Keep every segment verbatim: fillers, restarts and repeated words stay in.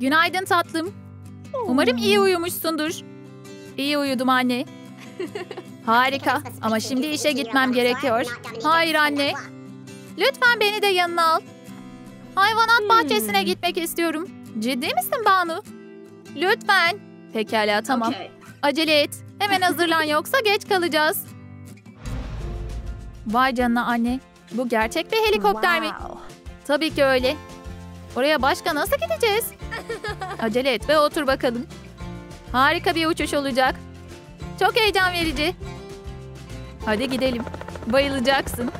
Günaydın tatlım. Umarım iyi uyumuşsundur. İyi uyudum anne. Harika, ama şimdi işe gitmem gerekiyor. Hayır anne. Lütfen beni de yanına al. Hayvanat bahçesine gitmek istiyorum. Ciddi misin Banu? Lütfen. Pekala, tamam. Acele et. Hemen hazırlan, yoksa geç kalacağız. Vay canına anne. Bu gerçek bir helikopter mi? Tabii ki öyle. Oraya başka nasıl gideceğiz? Acele et ve otur bakalım. Harika bir uçuş olacak. Çok heyecan verici. Hadi gidelim. Bayılacaksın.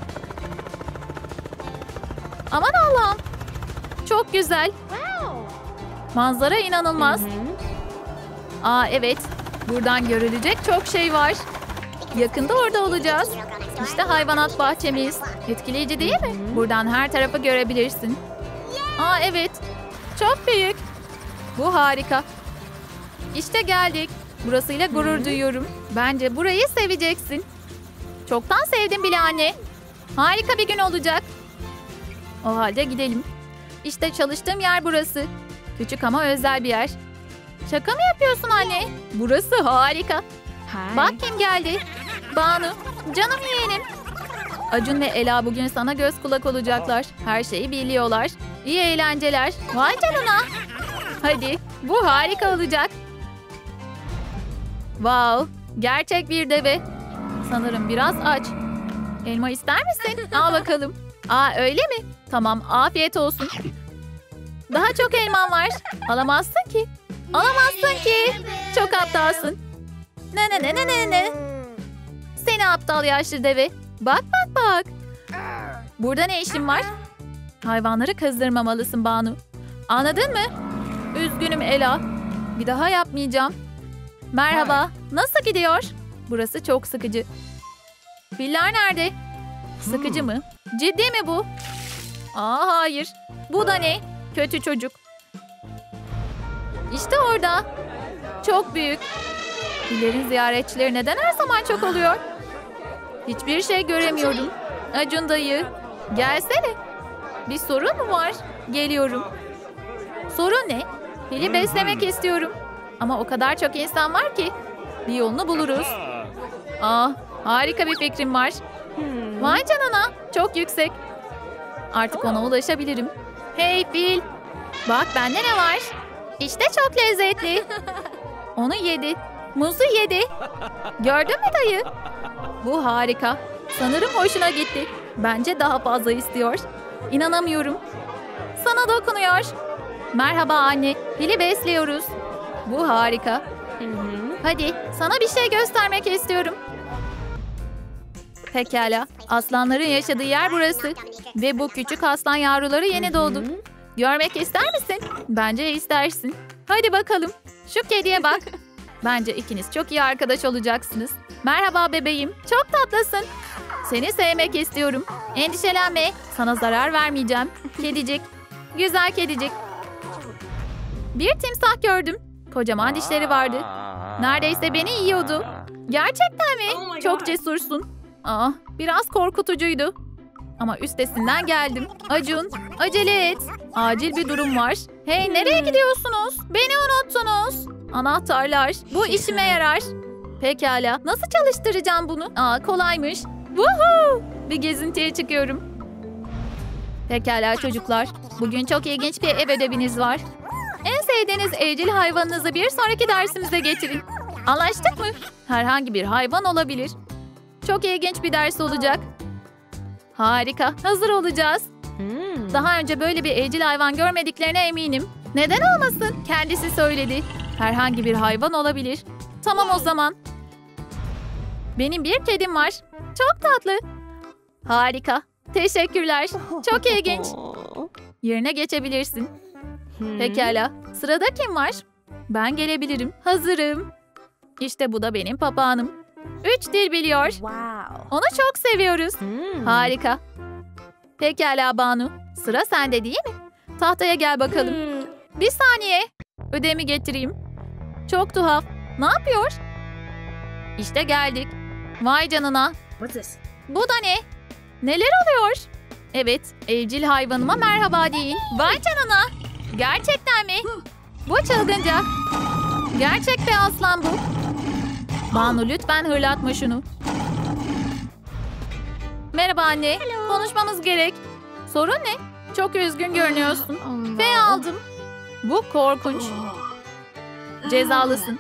Aman Allah'ım. Çok güzel. Manzara inanılmaz. Aa evet. Buradan görülecek çok şey var. Yakında orada olacağız. İşte hayvanat bahçemiz. Etkileyici değil mi? Buradan her tarafı görebilirsin. Aa evet. Çok büyük. Bu harika. İşte geldik. Burasıyla gurur duyuyorum. Bence burayı seveceksin. Çoktan sevdim bile anne. Harika bir gün olacak. O halde gidelim. İşte çalıştığım yer burası. Küçük ama özel bir yer. Şaka mı yapıyorsun anne? Burası harika. Bak kim geldi. Banu. Canım yeğenim. Acun ve Ela bugün sana göz kulak olacaklar. Her şeyi biliyorlar. İyi eğlenceler. Vay canına. Hadi. Bu harika olacak. Wow. Gerçek bir deve. Sanırım biraz aç. Elma ister misin? Al bakalım. Aa öyle mi? Tamam, afiyet olsun. Daha çok elman var. Alamazsın ki. Alamazsın ki. Çok aptalsın. Ne ne ne ne ne ne. Seni aptal yaşlı deve. Bak bak bak. Burada ne işin var? Hayvanları kızdırmamalısın Banu. Anladın mı? Üzgünüm Ela. Bir daha yapmayacağım. Merhaba. Nasıl gidiyor? Burası çok sıkıcı. Filler nerede? Sıkıcı mı? Ciddi mi bu? Aa hayır. Bu da ne? Kötü çocuk. İşte orada. Çok büyük. Fillerin ziyaretçileri neden her zaman çok oluyor? Hiçbir şey göremiyorum. Acun dayı. Gelsene. Bir sorun mu var? Geliyorum. Sorun ne? Fili beslemek istiyorum. Ama o kadar çok insan var ki. Bir yolunu buluruz. Aa, harika bir fikrim var. Vay canına. Çok yüksek. Artık ona ulaşabilirim. Hey fil. Bak bende ne var? İşte çok lezzetli. Onu yedi. Muzu yedi. Gördün mü dayı? Bu harika. Sanırım hoşuna gitti. Bence daha fazla istiyor. İnanamıyorum. Sana dokunuyor. Merhaba anne. Fili besliyoruz. Bu harika. Hadi sana bir şey göstermek istiyorum. Pekala. Aslanların yaşadığı yer burası. Ve bu küçük aslan yavruları yeni doğdu. Görmek ister misin? Bence istersin. Hadi bakalım. Şu kediye bak. Bence ikiniz çok iyi arkadaş olacaksınız. Merhaba bebeğim. Çok tatlısın. Seni sevmek istiyorum. Endişelenme. Sana zarar vermeyeceğim. Kedicik. Güzel kedicik. Bir timsah gördüm. Kocaman dişleri vardı. Neredeyse beni yiyordu. Gerçekten mi? Çok cesursun. Aa, biraz korkutucuydu. Ama üstesinden geldim. Acun, acele et. Acil bir durum var. Hey, nereye gidiyorsunuz? Beni unuttunuz. Anahtarlar. Bu işime yarar. Pekala. Nasıl çalıştıracağım bunu? Aa, kolaymış. Woohoo! Bir gezintiye çıkıyorum. Pekala çocuklar. Bugün çok ilginç bir ev ödeviniz var. En sevdiğiniz evcil hayvanınızı bir sonraki dersimize getirin. Anlaştık mı? Herhangi bir hayvan olabilir. Çok ilginç bir ders olacak. Harika. Hazır olacağız. Daha önce böyle bir evcil hayvan görmediklerine eminim. Neden olmasın? Kendisi söyledi. Herhangi bir hayvan olabilir. Tamam o zaman. Benim bir kedim var. Çok tatlı. Harika. Teşekkürler. Çok ilginç. Yerine geçebilirsin. Pekala. Sırada kim var? Ben gelebilirim. Hazırım. İşte bu da benim papağanım. Üç dil biliyor. Wow. Onu çok seviyoruz. Hmm. Harika. Pekala Banu. Sıra sende değil mi? Tahtaya gel bakalım. Hmm. Bir saniye. Ödemi getireyim. Çok tuhaf. Ne yapıyor? İşte geldik. Vay canına. Bu da ne? Neler oluyor? Evet. Evcil hayvanıma merhaba deyin. Vay canına. Gerçekten mi? Bu çılgınca. Gerçek bir aslan bu. Banu, lütfen hırlatma şunu. Merhaba anne. Hello. Konuşmamız gerek. Sorun ne? Çok üzgün görünüyorsun. Ve aldım. Bu korkunç. Cezalısın.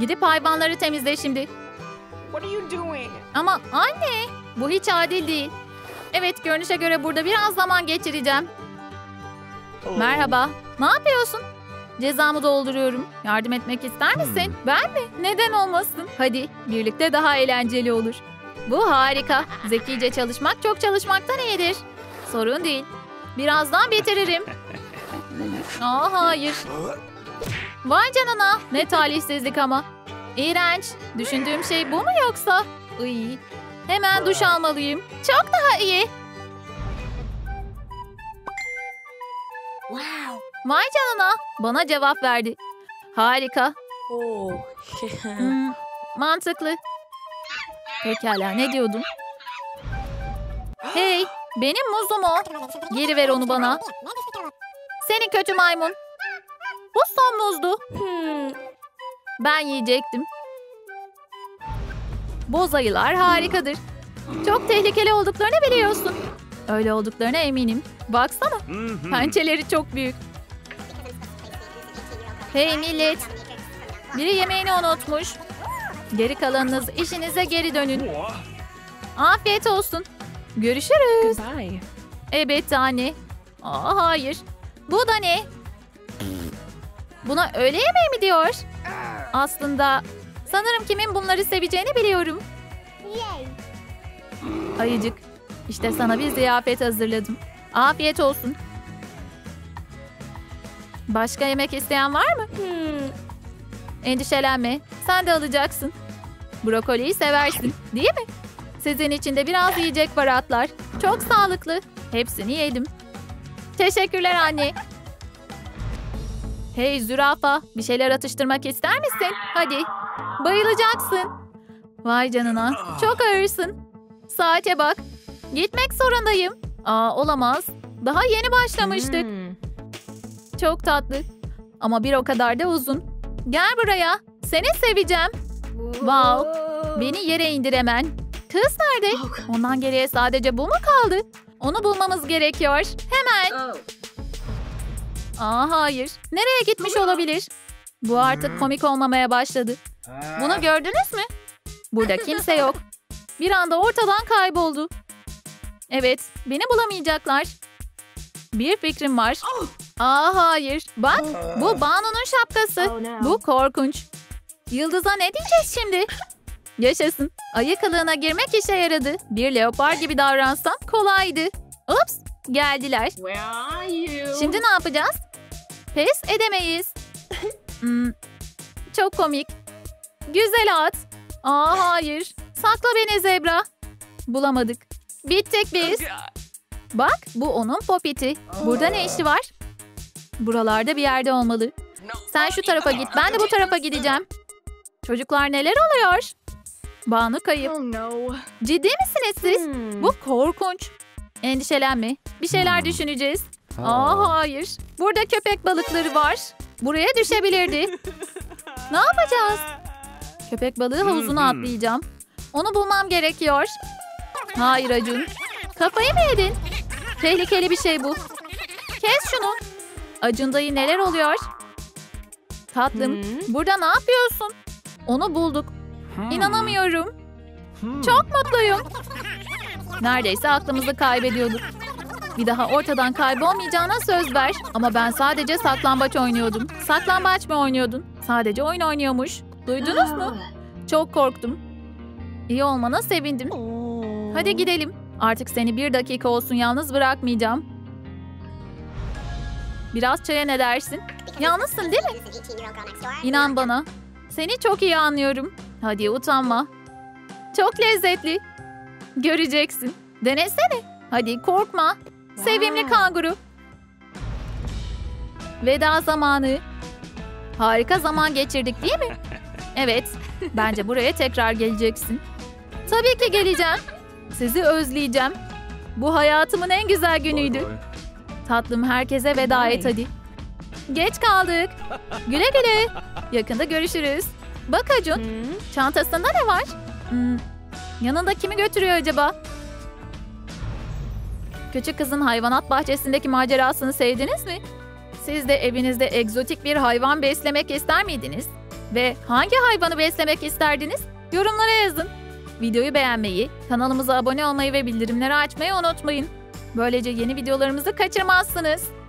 Gidip hayvanları temizle şimdi. What are you doing? Ama anne, bu hiç adil değil. Evet, görünüşe göre burada biraz zaman geçireceğim. Oh. Merhaba. Ne yapıyorsun? Cezamı dolduruyorum. Yardım etmek ister misin? Hmm. Ben mi? Neden olmasın? Hadi, birlikte daha eğlenceli olur. Bu harika. Zekice çalışmak çok çalışmaktan iyidir. Sorun değil. Birazdan bitiririm. Aa, hayır. Vay canına. Ne talihsizlik ama. İğrenç. Düşündüğüm şey bu mu yoksa? Iy. Hemen duş almalıyım. Çok daha iyi. Wow. Vay canına. Bana cevap verdi. Harika. Oh. hmm, mantıklı. Pekala, ne diyordum? Hey, benim muzum o. Geri ver onu bana. Senin kötü maymun. Bu son muzdu. Hmm. Ben yiyecektim. Boz ayılar harikadır. Çok tehlikeli olduklarını biliyorsun. Öyle olduklarına eminim. Baksana. Pençeleri çok büyük. Hey millet. Biri yemeğini unutmuş. Geri kalanınız işinize geri dönün. Afiyet olsun. Görüşürüz. Goodbye. Evet anne. Aa, hayır. Bu da ne? Buna öğle yemeği mi diyor? Aslında sanırım kimin bunları seveceğini biliyorum. Ayıcık. İşte sana bir ziyafet hazırladım. Afiyet olsun. Başka yemek isteyen var mı? Hmm. Endişelenme. Sen de alacaksın. Brokoliyi seversin, değil mi? Sizin için de biraz yiyecek var atlar. Çok sağlıklı. Hepsini yedim. Teşekkürler anne. Hey zürafa, bir şeyler atıştırmak ister misin? Hadi. Bayılacaksın. Vay canına. Çok ağırsın. Saate bak. Gitmek zorundayım. Aa, olamaz. Daha yeni başlamıştık. Hmm. Çok tatlı. Ama bir o kadar da uzun. Gel buraya. Seni seveceğim. Wow. Beni yere indir hemen. Kız nerede? Ondan geriye sadece bu mu kaldı? Onu bulmamız gerekiyor. Hemen. Aa, hayır. Nereye gitmiş olabilir? Bu artık komik olmamaya başladı. Bunu gördünüz mü? Burada kimse yok. Bir anda ortadan kayboldu. Evet, beni bulamayacaklar. Bir fikrim var. Aa, hayır. Bak, bu Banu'nun şapkası. Bu korkunç. Yıldız'a ne diyeceğiz şimdi? Yaşasın. Ayı kılığına girmek işe yaradı. Bir leopar gibi davransam kolaydı. Ups, geldiler. Şimdi ne yapacağız? Pes edemeyiz. Hmm, çok komik. Güzel at. Aa, hayır. Sakla beni zebra. Bulamadık. Bittik biz. Bak, bu onun popiti. Burada ne işi var? Buralarda bir yerde olmalı. Sen şu tarafa git, ben de bu tarafa gideceğim. Çocuklar, neler oluyor? Banu kayıp. Ciddi misiniz siz? Bu korkunç. Endişelenme. Bir şeyler düşüneceğiz. Aa, hayır. Burada köpek balıkları var. Buraya düşebilirdi. Ne yapacağız? Köpek balığı havuzuna atlayacağım. Onu bulmam gerekiyor. Hayır Acun. Kafayı mı yedin? Tehlikeli bir şey bu. Kes şunu. Acun dayı, neler oluyor? Tatlım, hmm. burada ne yapıyorsun? Onu bulduk. Hmm. İnanamıyorum. Hmm. Çok mutluyum. Neredeyse aklımızı kaybediyorduk. Bir daha ortadan kaybolmayacağına söz ver. Ama ben sadece saklambaç oynuyordum. Saklambaç mı oynuyordun? Sadece oyun oynuyormuş. Duydunuz mu? Çok korktum. İyi olmana sevindim. Hadi gidelim. Artık seni bir dakika olsun yalnız bırakmayacağım. Biraz çaya ne dersin? Yalnızsın değil mi? İnan bana. Seni çok iyi anlıyorum. Hadi utanma. Çok lezzetli. Göreceksin. Denesene. Hadi korkma. Sevimli kanguru. Veda zamanı. Harika zaman geçirdik değil mi? Evet. Bence buraya tekrar geleceksin. Tabii ki geleceğim. Sizi özleyeceğim. Bu hayatımın en güzel günüydü. Tatlım, herkese veda et hadi. Geç kaldık. Güle güle. Yakında görüşürüz. Bak Acun. Hmm. Çantasında ne var? Hmm. Yanında kimi götürüyor acaba? Küçük kızın hayvanat bahçesindeki macerasını sevdiniz mi? Siz de evinizde egzotik bir hayvan beslemek ister miydiniz? Ve hangi hayvanı beslemek isterdiniz? Yorumlara yazın. Videoyu beğenmeyi, kanalımıza abone olmayı ve bildirimleri açmayı unutmayın. Böylece yeni videolarımızı kaçırmazsınız.